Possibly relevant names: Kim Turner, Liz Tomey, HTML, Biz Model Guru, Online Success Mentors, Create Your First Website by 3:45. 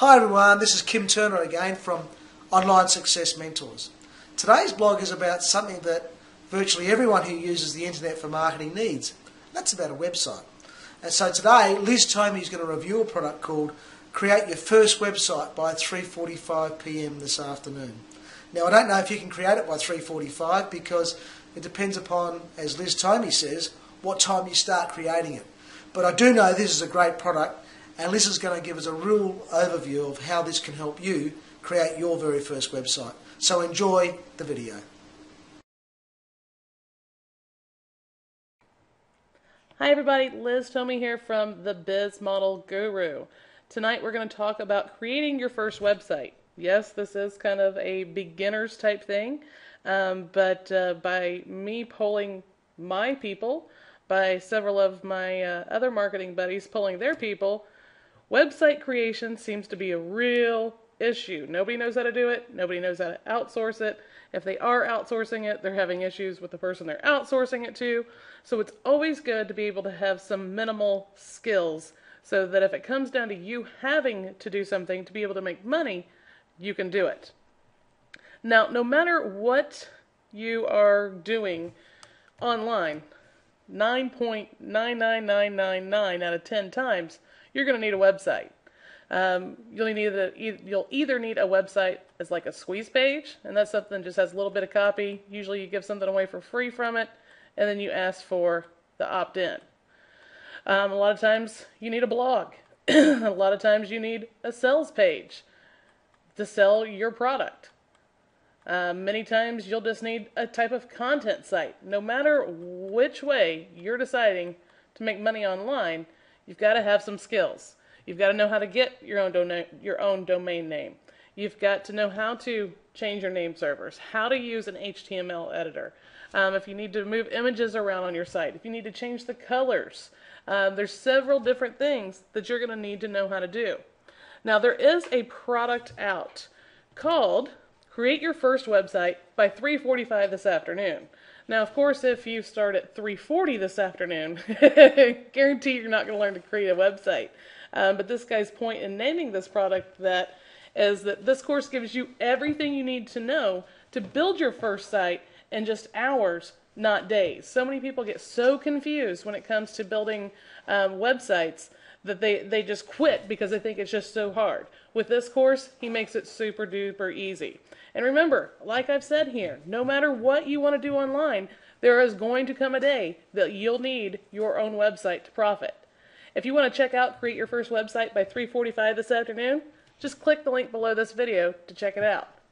Hi everyone, this is Kim Turner again from Online Success Mentors. Today's blog is about something that virtually everyone who uses the internet for marketing needs. That's about a website. And so today, Liz Tomey is going to review a product called Create Your First Website by 3:45 p.m. this afternoon. Now I don't know if you can create it by 3:45 because it depends upon, as Liz Tomey says, what time you start creating it. But I do know this is a great product. And Liz is going to give us a real overview of how this can help you create your very first website. So enjoy the video. Hi everybody, Liz Tomey here from the Biz Model Guru. Tonight we're going to talk about creating your first website. Yes, this is kind of a beginner's type thing, but by me polling my people, by several of my other marketing buddies polling their people, website creation seems to be a real issue. Nobody knows how to do it. Nobody knows how to outsource it. If they are outsourcing it, they're having issues with the person they're outsourcing it to. So it's always good to be able to have some minimal skills so that if it comes down to you having to do something to be able to make money, you can do it. Now, no matter what you are doing online, 9.99999 out of 10 times, you're going to need a website. You'll either need a website as like a squeeze page, and that's something that just has a little bit of copy. Usually you give something away for free from it, and then you ask for the opt-in. A lot of times you need a blog. A lot of times you need a sales page to sell your product. Many times you'll just need a type of content site. No matter which way you're deciding to make money online, you've got to have some skills. You've got to know how to get your own domain name. You've got to know how to change your name servers, how to use an HTML editor. If you need to move images around on your site, if you need to change the colors, there's several different things that you're going to need to know how to do. Now there is a product out called Create Your First Website by 3:45 this afternoon. Now, of course, if you start at 3:40 this afternoon, guarantee you're not going to learn to create a website. But this guy's point in naming this product is that this course gives you everything you need to know to build your first site in just hours, not days. So many people get so confused when it comes to building websites that they just quit because they think it's just so hard. With this course, he makes it super duper easy. And remember, like I've said here, no matter what you want to do online, there is going to come a day that you'll need your own website to profit. If you want to check out Create Your First Website by 3:45 this afternoon, just click the link below this video to check it out.